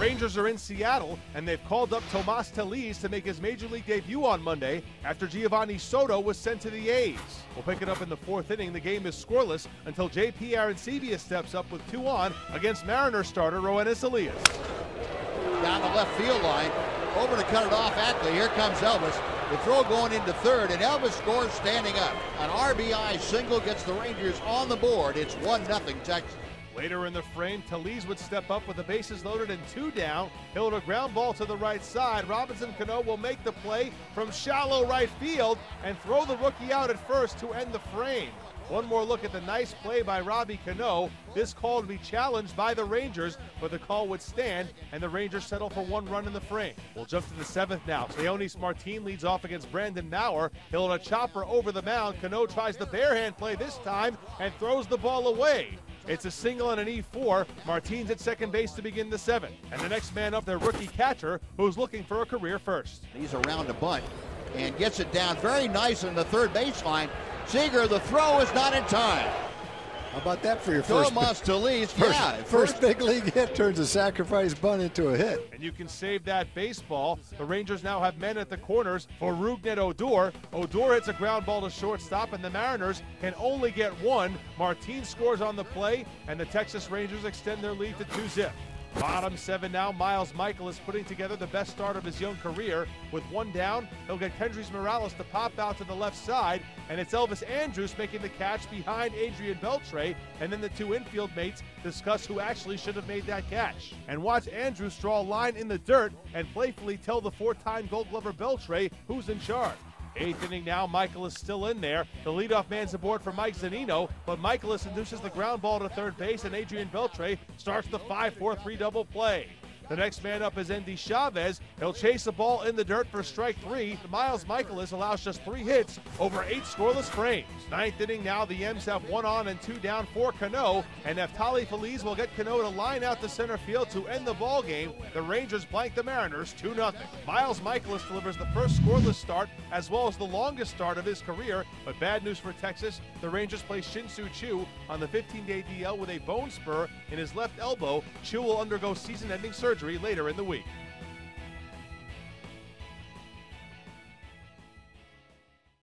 Rangers are in Seattle, and they've called up Tomas Telis to make his major league debut on Monday after Giovanni Soto was sent to the A's. We'll pick it up in the fourth inning. The game is scoreless until J.P. Arencibia steps up with two on against Mariners starter Rowan Elias. Down the left field line, over to cut it off Ackley. Here comes Elvis. The throw going into third, and Elvis scores standing up. An RBI single gets the Rangers on the board. It's 1-0 Texas. Later in the frame, Telis would step up with the bases loaded and two down. He'll hit a ground ball to the right side. Robinson Cano will make the play from shallow right field and throw the rookie out at first to end the frame. One more look at the nice play by Robbie Canó. This call to be challenged by the Rangers, but the call would stand, and the Rangers settle for one run in the frame. We'll jump to the seventh now. Leonis Martin leads off against Brandon Maurer. He'll hit a chopper over the mound. Canó tries the barehand play this time and throws the ball away. It's a single and an E4. Martin's at second base to begin the seventh. And the next man up, their rookie catcher, who's looking for a career first. He's around a bunt and gets it down very nice in the third baseline. Seager, the throw is not in time. How about that for your first? Tomas Telis, yeah. First big league hit turns a sacrifice bunt into a hit. And you can save that baseball. The Rangers now have men at the corners for Rougned Odor. Odor hits a ground ball to shortstop, and the Mariners can only get one. Martin scores on the play, and the Texas Rangers extend their lead to 2-0. Bottom seven now, Miles Mikolas is putting together the best start of his young career. With one down, he'll get Kendrys Morales to pop out to the left side, and it's Elvis Andrews making the catch behind Adrian Beltre, and then the two infield mates discuss who actually should have made that catch. And watch Andrews draw a line in the dirt and playfully tell the four-time Gold Glover Beltre who's in charge. Eighth inning now, Mikolas still in there. The leadoff man's aboard for Mike Zunino, but Mikolas induces the ground ball to third base, and Adrian Beltre starts the 5-4-3 double play. The next man up is Andy Chavez. He'll chase the ball in the dirt for strike three. Miles Mikolas allows just three hits over eight scoreless frames. Ninth inning now, the M's have one on and two down for Cano, and Neftali Feliz will get Cano to line out to center field to end the ball game. The Rangers blank the Mariners 2-0. Miles Mikolas delivers the first scoreless start as well as the longest start of his career, but bad news for Texas. The Rangers play Shin Soo Choo on the 15-day DL with a bone spur in his left elbow. Choo will undergo season-ending surgery later in the week.